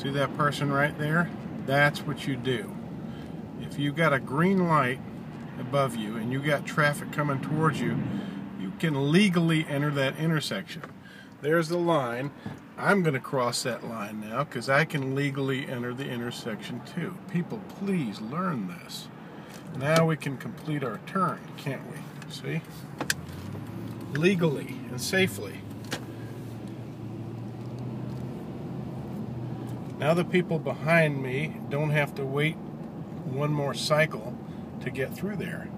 See that person right there? That's what you do. If you've got a green light above you and you got traffic coming towards you, you can legally enter that intersection. There's the line. I'm going to cross that line now because I can legally enter the intersection too. People, please learn this. Now we can complete our turn, can't we? See? Legally and safely. Now the people behind me don't have to wait one more cycle to get through there.